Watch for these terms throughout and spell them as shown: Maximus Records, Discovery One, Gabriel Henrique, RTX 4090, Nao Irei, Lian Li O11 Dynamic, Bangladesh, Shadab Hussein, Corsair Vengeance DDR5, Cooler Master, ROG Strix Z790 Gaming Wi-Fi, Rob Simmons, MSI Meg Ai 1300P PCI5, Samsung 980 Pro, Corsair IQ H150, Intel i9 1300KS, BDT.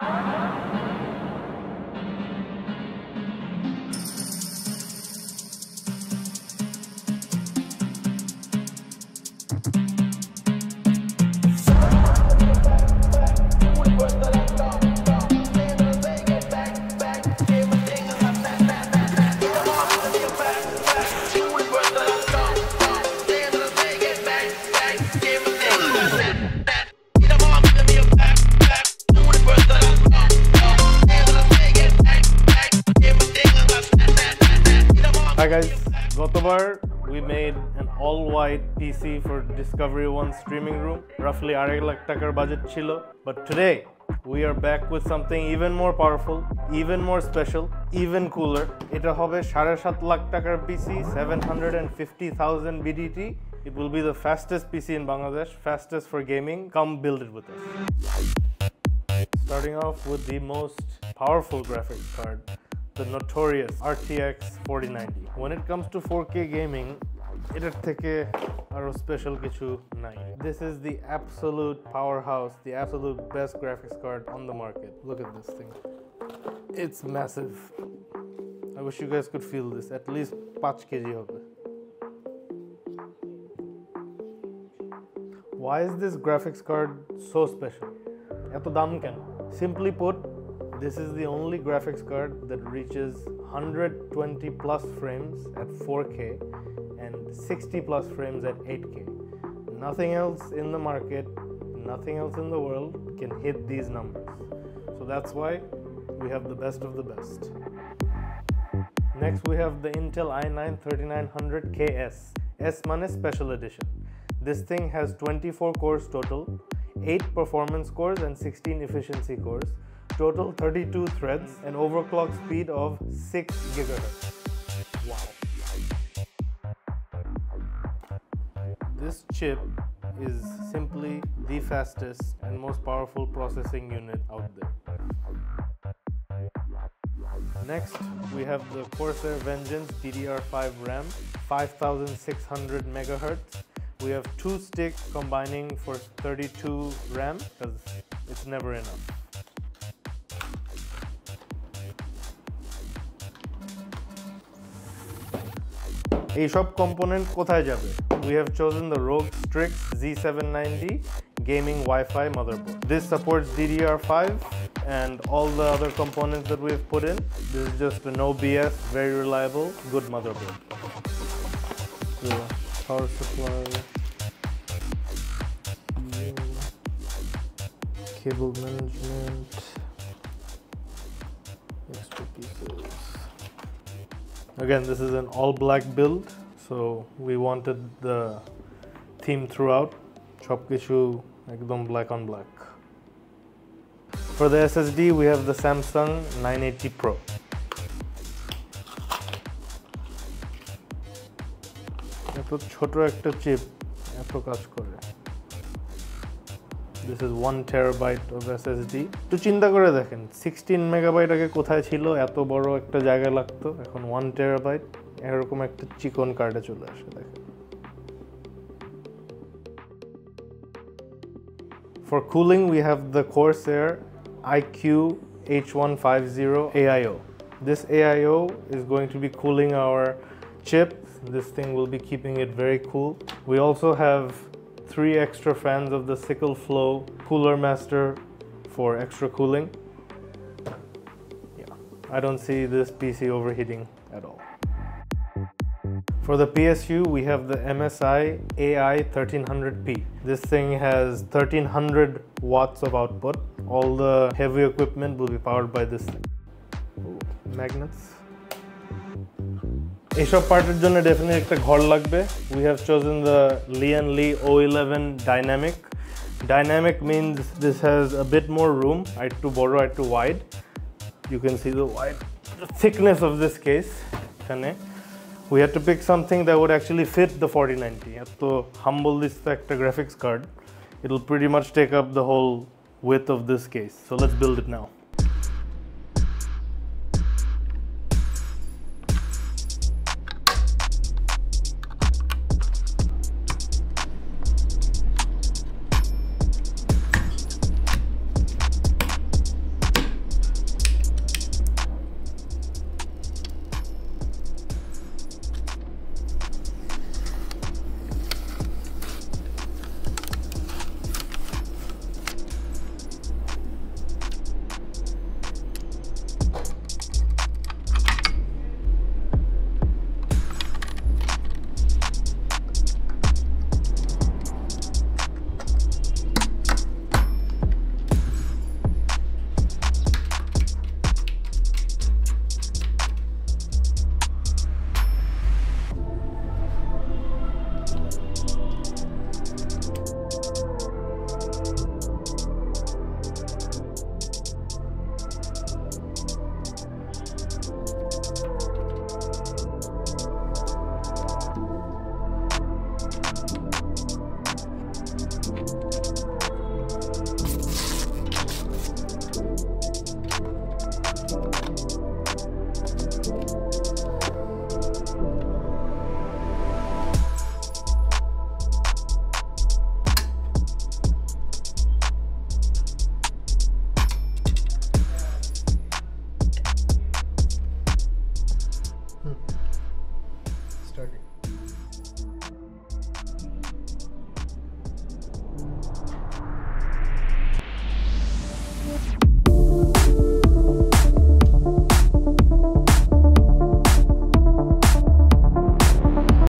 Hi guys, Gotobar we made an all-white PC for Discovery One streaming room. Roughly 8 lakh takar budget chilo. But today we are back with something even more powerful, even more special, even cooler. Eta hobe 7.5 lakh takar PC, 750,000 BDT. It will be the fastest PC in Bangladesh, fastest for gaming. Come build it with us. Starting off with the most powerful graphics card, the notorious RTX 4090. When it comes to 4K gaming, etar theke aro special kichu nai. This is the absolute powerhouse, the absolute best graphics card on the market. Look at this thing. It's massive. I wish you guys could feel this. At least 5 kg hobe. Why is this graphics card so special? Eto dam keno? Simply put, this is the only graphics card that reaches 120 plus frames at 4K and 60 plus frames at 8K. Nothing else in the market, nothing else in the world can hit these numbers. So that's why we have the best of the best. Next we have the Intel i9 1300KS. S mane special edition. This thing has 24 cores total, 8 performance cores and 16 efficiency cores. Total 32 threads and overclock speed of 6 gigahertz. Wow. This chip is simply the fastest and most powerful processing unit out there. Next, we have the Corsair Vengeance DDR5 RAM, 5600 megahertz. We have 2 sticks combining for 32 RAM because it's never enough. Shop component kothay jabe? We have chosen the ROG Strix Z790 Gaming Wi-Fi motherboard. This supports DDR5 and all the other components that we have put in. This is just an OBS, very reliable, good motherboard. The power supply, cable management, extra pieces. Again, this is an all-black build, so we wanted the theme throughout. Chopkishu ekdom black on black. For the SSD, we have the Samsung 980 Pro. Eto choto ekta chip eto kaj kore. This is 1 terabyte of SSD. To chinta kore dekhen, 16 megabyte age kothay chilo, eto boro ekta jaga lagto, ekhon 1 terabyte erokom ekta chikon card e chole ashe dekhen. For cooling, we have the Corsair IQ H150 AIO. This AIO is going to be cooling our chip. This thing will be keeping it very cool. We also have 3 extra fans of the Sickle Flow Cooler Master for extra cooling. Yeah, I don't see this PC overheating at all. For the PSU, we have the MSI Meg Ai 1300P. This thing has 1300 watts of output. All the heavy equipment will be powered by this thing. Ooh, magnets. We have chosen the Lian Li O11 Dynamic. Dynamic means this has a bit more room, right to borrow, right to wide. You can see the wide, the thickness of this case. We had to pick something that would actually fit the 4090. So humble this graphics card. It'll pretty much take up the whole width of this case. So let's build it now.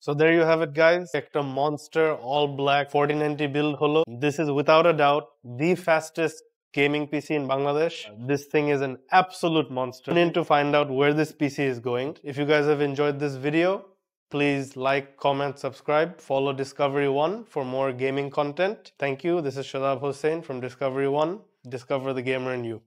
So there you have it guys, একটা monster all black 4090 build holo. This is without a doubt the fastest gaming PC in Bangladesh. This thing is an absolute monster. Tune in to find out where this PC is going. If you guys have enjoyed this video, please like, comment, subscribe, follow Discovery One for more gaming content. Thank you. This is Shadab Hussein from Discovery One. Discover the gamer in you.